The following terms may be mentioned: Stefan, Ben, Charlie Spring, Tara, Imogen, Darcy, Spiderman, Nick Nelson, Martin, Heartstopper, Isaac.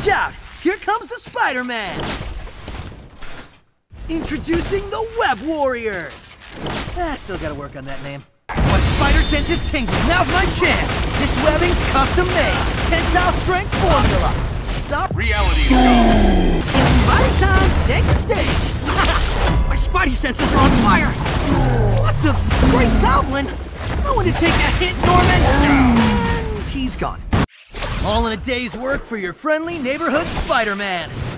Watch out! Here comes the Spider-Man! Introducing the Web Warriors! Still gotta work on that name. My spider sense is tingling. Now's my chance! This webbing's custom-made. Tensile strength formula. Sup? Reality is gone. It's Spider-Con, take the stage! My spidey senses are on fire! What the great goblin? No one to take that hit, Norman! And he's gone. All in a day's work for your friendly neighborhood Spider-Man.